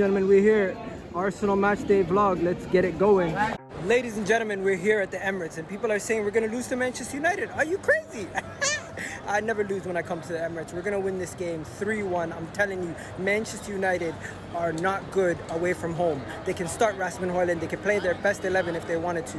gentlemen, we're here. Arsenal match day vlog. Let's get it going. Ladies and gentlemen, we're here at the Emirates and people are saying we're going to lose to Manchester United. Are you crazy? I never lose when I come to the Emirates. We're going to win this game 3-1. I'm telling you, Manchester United are not good away from home. They can start Rasmus Hojlund. They can play their best 11 if they wanted to.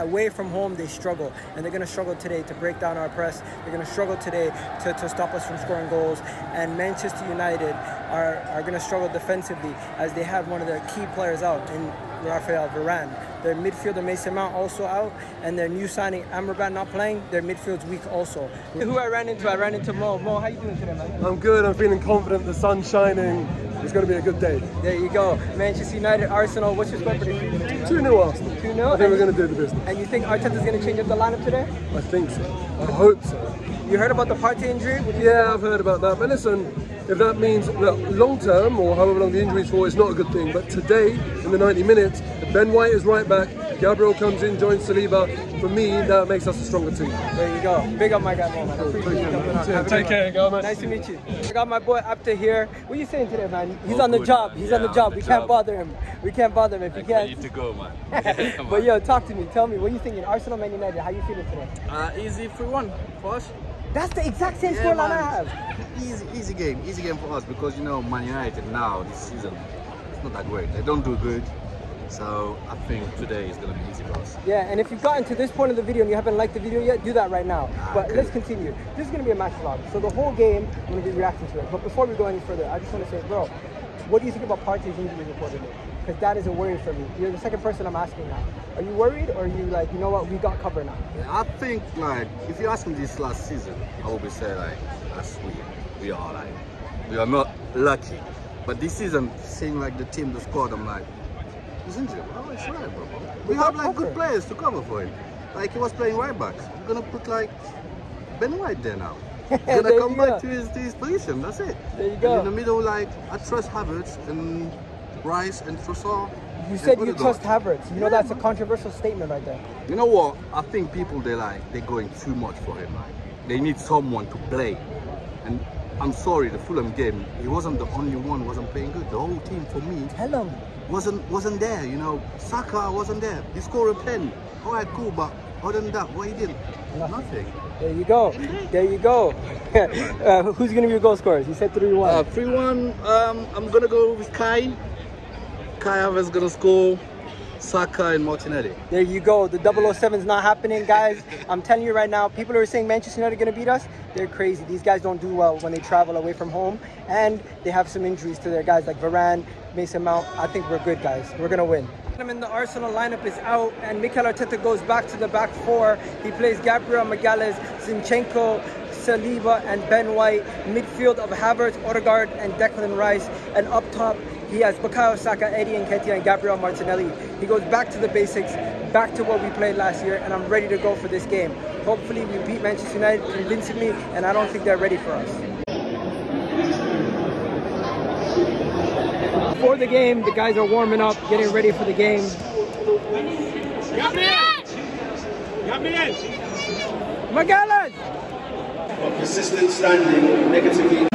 Away from home, they struggle. And they're going to struggle today to break down our press. They're going to struggle today to stop us from scoring goals. And Manchester United are going to struggle defensively as they have one of their key players out in Rafael Varane. Their midfielder Mason Mount also out, and their new signing Amrabat not playing. Their midfield's weak also. Who I ran into Mo. Mo, how you doing today, man? I'm good. I'm feeling confident. The sun's shining. It's going to be a good day. There you go. Manchester United, Arsenal. What's your score prediction? 2-0 Arsenal. 2-0. I think we're going to do the business. And you think Arteta's going to change up the lineup today? I think so. I hope so. You heard about the Partey injury? Yeah, I've heard about that. But listen. If that means long term, or however long the injury is for, it's not a good thing. But today, in the 90 minutes, if Ben White is right back, Gabriel comes in, joins Saliba. For me, that makes us a stronger team. There you go. Big up my guy, man. Cool. Take care, go, man. Nice to meet you. I got my boy Apta here. What are you saying today, man? He's on the job. He's on the job. We can't bother him. We can't bother him if he can't. I need to go, man. But yo, talk to me. Tell me, what are you thinking? Arsenal, Man United. How you feeling today? Easy 3-1 for us. That's the exact same scoreline I have. Easy game for us, because you know Man United now this season, it's not that great. They don't do good, so I think today is going to be easy for us. Yeah, and if you've gotten to this point of the video and you haven't liked the video yet, do that right now. But let's continue. This is going to be a match vlog, so the whole game I'm going to be reacting to it. But before we go any further, I just want to say, bro, what do you think about Partey's injury report today? Because that is a worry for me. You're the second person I'm asking now. Are you worried, or are you like, you know what, we got cover now? I think, like, if you ask me this last season, I would be saying, like, that's weird. We are not lucky. But this season, seeing, like, the team, the squad, I'm like, he's injured. Oh, it's right, bro. We have, like, good players to cover for him. Like, he was playing right back. I'm going to put, like, Ben White there now. He's going to come back to his position. That's it. There you go. And in the middle, like, I trust Havertz and Rice and Trossard. You said you trust Havertz. You know, that's a controversial statement right there. You know what? I think people, they're going too much for him. Like, they need someone to play. And I'm sorry, the Fulham game, he wasn't the only one wasn't playing good. The whole team, for me, wasn't there. You know, Saka wasn't there. He scored a pen. All right, cool, but other than that, what he did? Nothing. There you go. There you go. Who's going to be your goal scorers? You said 3-1. 3-1. I'm going to go with Kai. Kai Havertz going to score, Saka and Martinelli. There you go. The 007's not happening, guys. I'm telling you right now, people who are saying Manchester United are going to beat us, they're crazy. These guys don't do well when they travel away from home, and they have some injuries to their guys like Varane, Mason Mount. I think we're good, guys. We're going to win. The Arsenal lineup is out, and Mikel Arteta goes back to the back four. He plays Gabriel Magalhães, Zinchenko, Saliba, and Ben White. Midfield of Havertz, Odegaard, and Declan Rice. And up top, he has Bukayo Saka, Eddie Nketiah, and Gabriel Martinelli. He goes back to the basics, back to what we played last year, and I'm ready to go for this game. Hopefully, we beat Manchester United convincingly, and I don't think they're ready for us. Before the game, the guys are warming up, getting ready for the game. Magalhães! Persistent standing, negatively.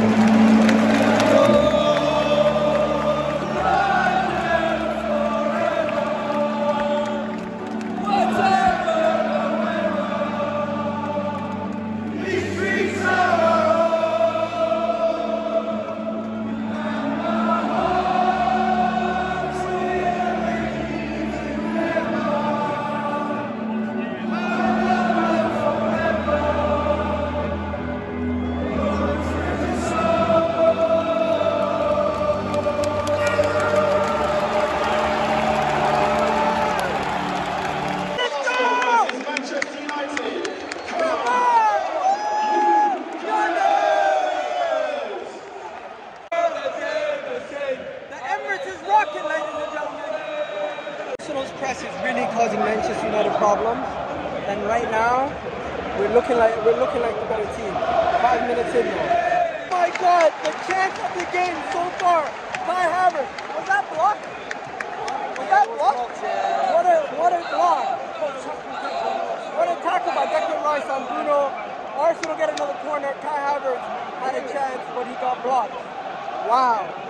We're looking like the better team. 5 minutes in now. Oh my God, the chance of the game so far by Havertz. Was that blocked? What a block! What a tackle by Declan Rice on Bruno. Arsenal get another corner. Kai Havertz had a chance, but he got blocked. Wow.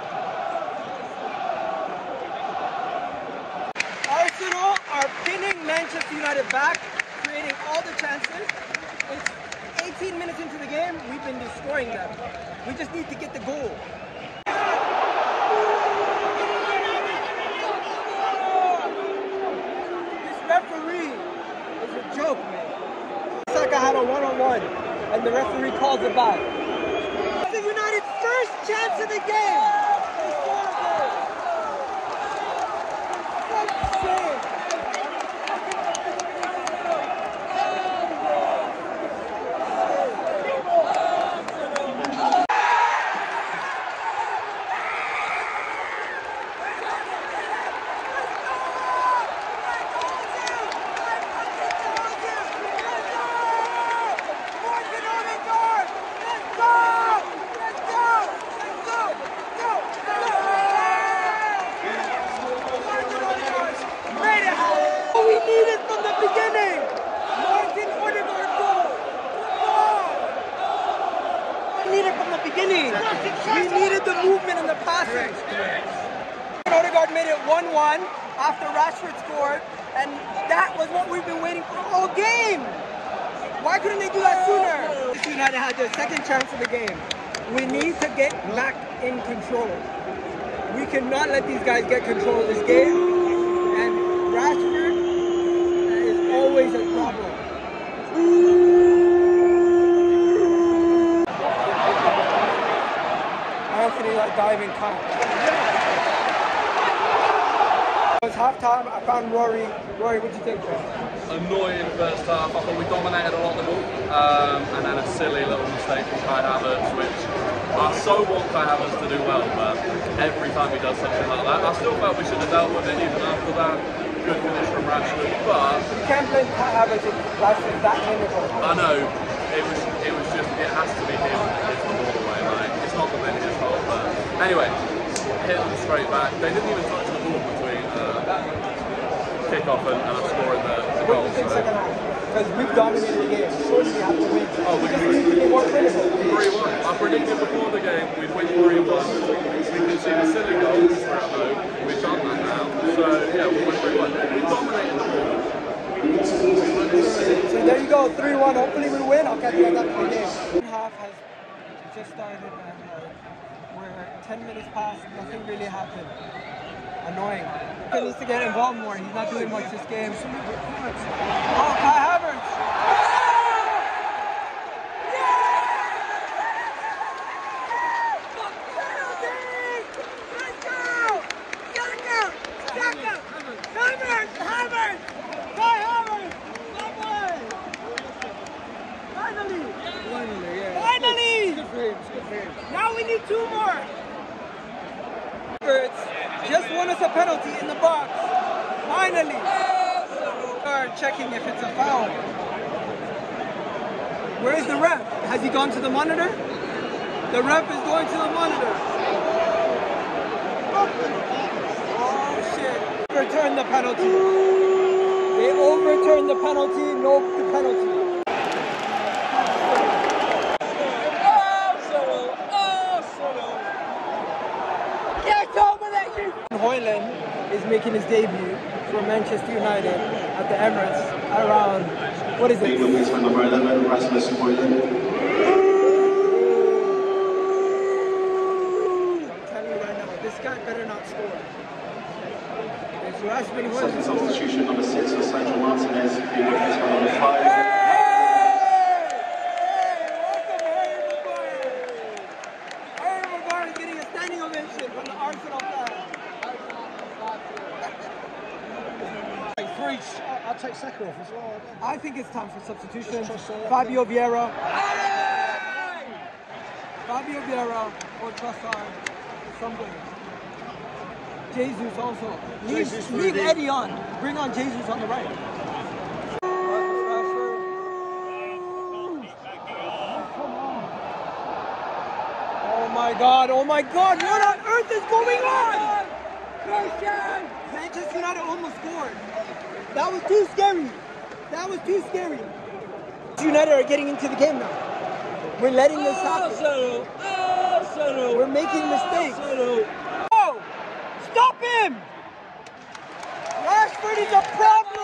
are pinning Manchester United back, creating all the chances. It's 18 minutes into the game, we've been destroying them. We just need to get the goal. This referee is a joke, man. Saka had a one-on-one, and the referee calls it back. The United's first chance of the game. We needed the movement and the passing. Odegaard made it 1-1 after Rashford scored, and that was what we've been waiting for all game. Why couldn't they do that sooner? Manchester United had their second chance of the game. We need to get back in control. We cannot let these guys get control of this game. And Rashford is always a problem. Diving time. It was half time. I found Rory. Rory, what do you think, Joe? Annoying first half. I thought we dominated a lot of the ball, and then a silly little mistake from Kai Havertz, which I so want Kai Havertz to do well, but every time he does something like that, I still felt we should have dealt with it even after that. Good finish from Rashford, but you can't blame Kai Havertz if Rashford's that miserable. I know. It was just. It has to be him that hits the ball away, right? It's not the manager's fault, but. Anyway, hit them straight back. They didn't even touch the ball between kick-off and scoring the goal. Because we've dominated the game, surely we have to win. Oh, we just need to be more critical. 3-1. I predicted before the game we'd win 3-1. We can see the silly goals for our home. We've done that now. So, yeah, we won 3-1. We dominated the ball. So there you go, 3-1. Hopefully we win. I'll catch you on that for the game. Second half has just started. 10 minutes passed, nothing really happened. Annoying. He needs to get involved more. He's not doing much this game. Oh, Kai Havertz! Penalty! Let's go! Saka! Saka! Havertz! Havertz! Kai Havertz! Finally! Finally! Good frame. Good frame. Now we need two more. Just won us a penalty in the box. Finally, we are checking if it's a foul. Where is the ref? Has he gone to the monitor? The ref is going to the monitor. Oh shit! Overturned the penalty. They overturned the penalty. No, the penalty. Hojlund is making his debut for Manchester United at the Emirates around, what is it? Number 11, Rasmus Hojlund. I'm telling you right now, this guy better not score. It's Rasmus Hojlund. Second substitution, number 6, for Sergio Martinez. He will replace by number 5. Hey! Welcome, Harry Maguire! Harry Maguire is getting a standing ovation from the Arsenal fans. I'll take Saka off as well. I think it's time for substitution. Fabio Vieira. Fabio Vieira or Trossard. Somebody. Jesus also. Leave Eddie on. Bring on Jesus on the right. Oh my God. Oh my God. What on earth is going on? Christian! Manchester United almost scored. That was too scary. That was too scary. United are getting into the game now. We're letting this happen. Arsenal. We're making mistakes. Arsenal. Oh! Stop him! Rashford is a problem!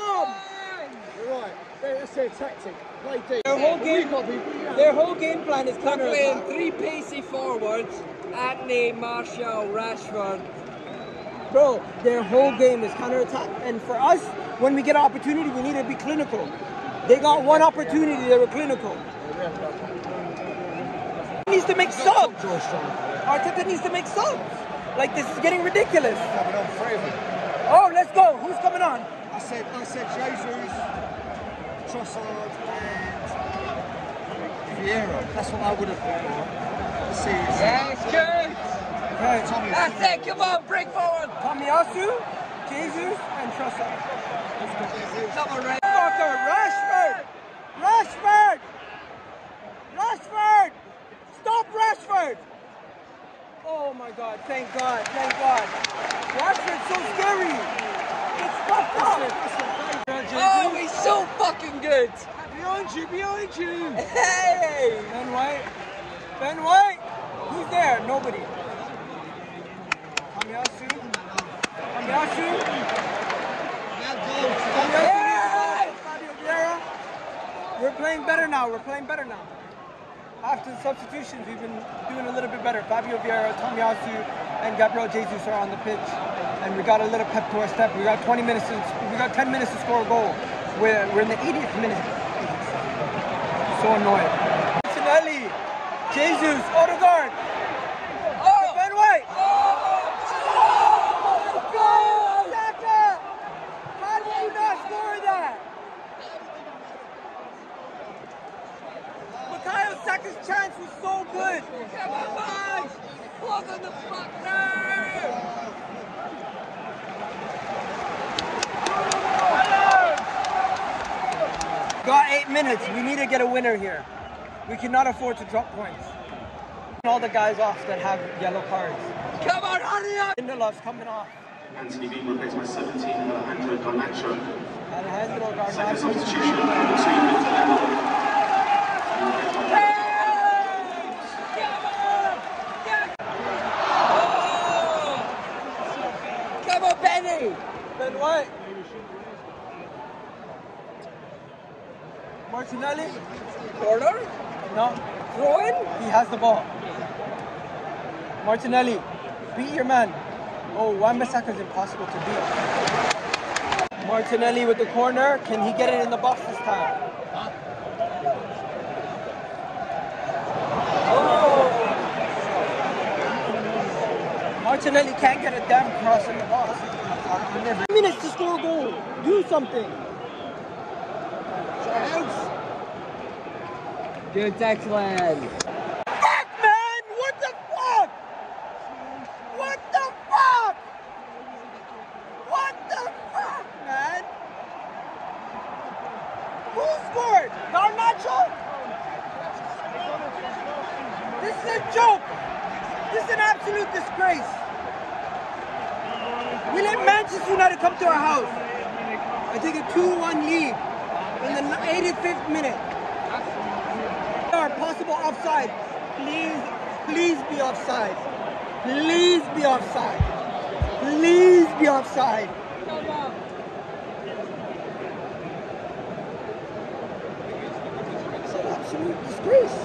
That's their tactic. Play deep. Their whole game plan is counter attack. Playing three pacey forwards, Atney, Martial, Rashford. Bro, their whole game is counter attack. And for us, when we get an opportunity, we need to be clinical. They got one opportunity, they were clinical. He needs to make subs. Arteta needs to make subs. Like, this is getting ridiculous. Oh, let's go. Who's coming on? I said Jesus, Trossard, and Vieira. That's what I would have thought. See, that's good. Right, that's it. Come on, break forward. Tomiyasu, Jesus, and Trossard. Double red. Rashford. Rashford. Rashford. Stop Rashford. Oh my God, thank God, thank God. Rashford's so scary. It's fucked up. Oh, he's so fucking good. Beyond you. Hey. Ben White. Ben White. Who's there? Nobody. Tomiyasu. Tomiyasu. Yeah. Fabio Vieira. We're playing better now. We're playing better now. After the substitutions, we've been doing a little bit better. Fabio Vieira, Tomiyasu, and Gabriel Jesus are on the pitch. And we got a little pep to our step. We got 20 minutes, we got 10 minutes to score a goal. We're in the 80th minute. So annoying. Martinelli, Jesus, Odegaard. Oh, Ben White. Oh, my God. Saka. How do you not score that? Bukayo Saka's chance was so good. Come on, plug on the fuck now. Got 8 minutes. We need to get a winner here. We cannot afford to drop points. All the guys off that have yellow cards. Come on, hurry up! Lindelof's coming off. Anthony being replaced by 17 and Alessandro Garnacho. Alessandro Garnacho. Second substitution from the Ben White. Martinelli. Corner? No. Throw in? He has the ball. Martinelli. Beat your man. Oh, Wan-Bissaka is impossible to beat. Martinelli with the corner. Can he get it in the box this time? Martinelli can't get a damn cross in the box. 3 minutes to score a goal. Do something. Good Declan. Fuck, man! What the fuck? What the fuck? What the fuck, man? Who scored? Garnacho? This is a joke. This is an absolute disgrace. We let Manchester United come to our house. I take a 2-1 lead in the 85th minute. Our possible offside. Please, please be offside. Please be offside. Please be offside. It's an absolute disgrace.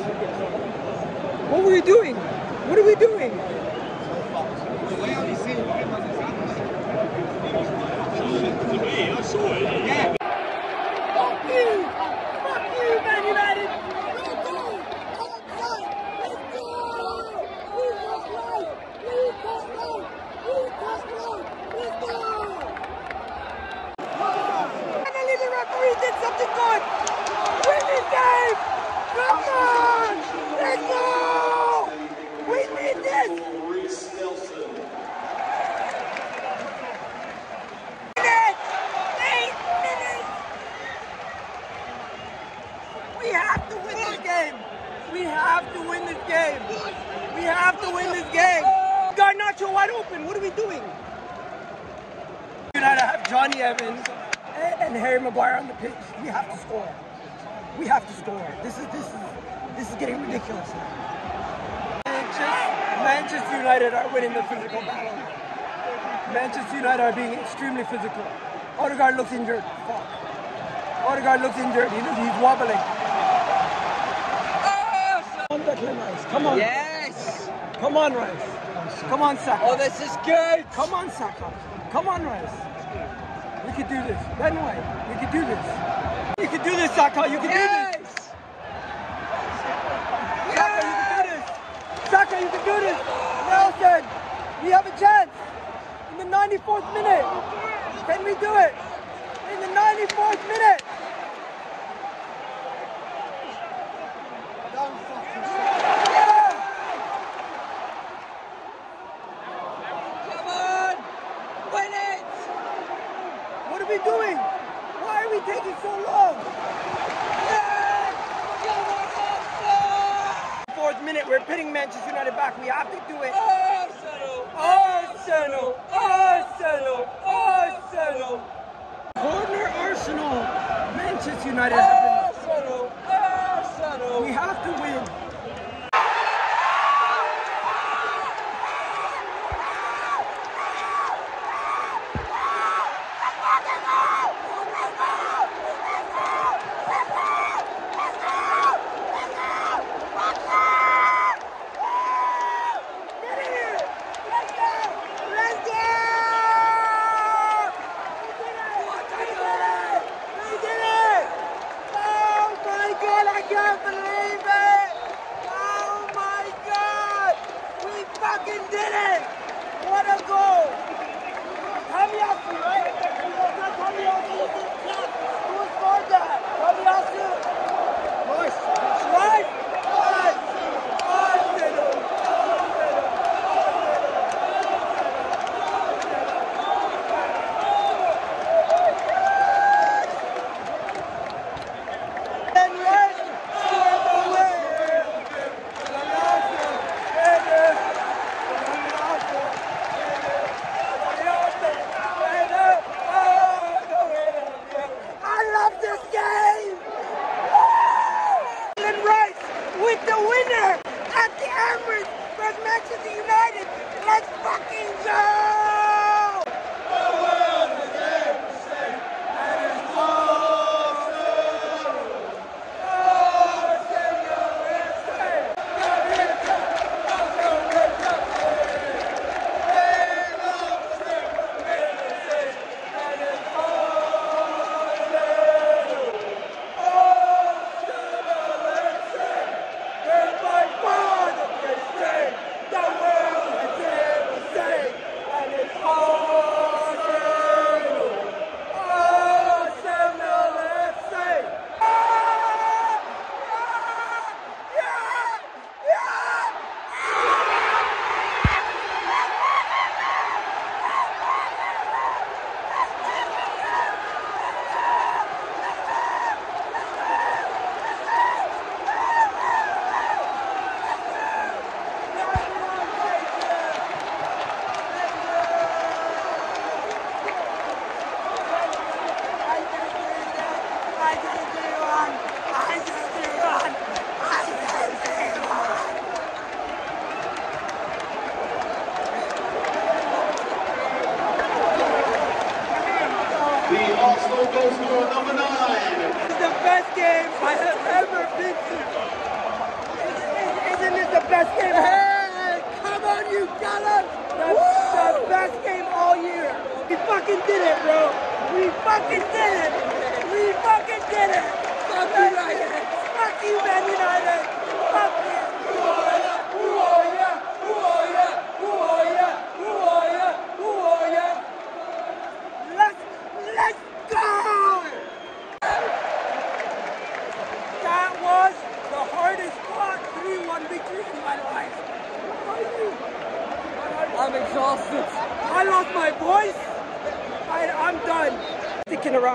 What were we doing? What are we doing? I saw it. Yeah. Fuck you! Fuck you, Man United! Let's go! Outside! Let's go! We just won! We just won! We just won! Let's go! Finally, the referee did something good! Win this game! Come on! Let's go! We need this! Garnacho wide open. What are we doing? United have Johnny Evans and Harry Maguire on the pitch. We have to score. We have to score. This is getting ridiculous. Manchester United are winning the physical battle. Manchester United are being extremely physical. Odegaard looks injured. Fuck. Odegaard looks injured. He's wobbling. Oh, come on, Declan Rice. Come on. Yes. Come on, Rice. Come on, Saka. Oh, this is good. Come on, Saka. Come on, Rice. We could do this. Ben White. We could do this. You could do this, Saka. You could do this. Saka, you can do this. Saka, you can do this. Nelson, we have a chance. In the 94th minute. Can we do it? In the 94th minute. Yeah. Come on. Win it. What are we doing? Why are we taking so long? Yeah. Come on, Arsenal. 4th minute. We're pitting Manchester United back. We have to do it. Arsenal. Arsenal. Arsenal. Arsenal. Corner Arsenal. Manchester United have been... Arsenal. Arsenal. We have to win.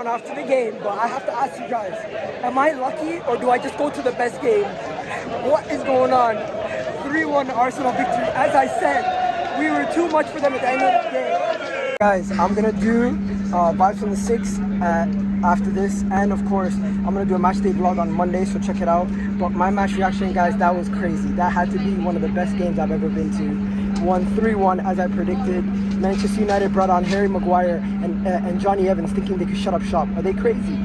After the game, but I have to ask you guys, am I lucky or do I just go to the best game? What is going on? 3-1 Arsenal victory. As I said, we were too much for them at the end of the game. Guys, I'm going to do Vibes on the 6th after this, and of course, I'm going to do a match day vlog on Monday, so check it out. But my match reaction, guys, that was crazy. That had to be one of the best games I've ever been to. Won 3-1 as I predicted. Manchester United brought on Harry Maguire and Johnny Evans thinking they could shut up shop. Are they crazy?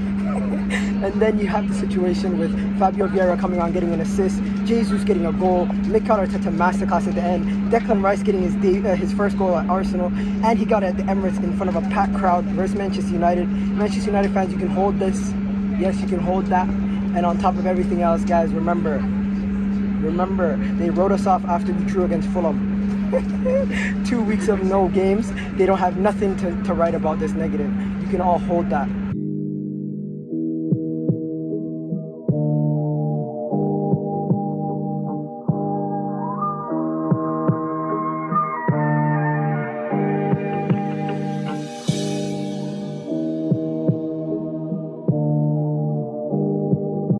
And then you have the situation with Fabio Vieira coming on getting an assist, Jesus getting a goal, Mikel Arteta masterclass at the end, Declan Rice getting his first goal at Arsenal, and he got it at the Emirates in front of a packed crowd versus Manchester United. Manchester United fans, you can hold this, yes, you can hold that. And on top of everything else, guys, remember, they wrote us off after we drew against Fulham. 2 weeks of no games. They don't have nothing to write about this negative. You can all hold that.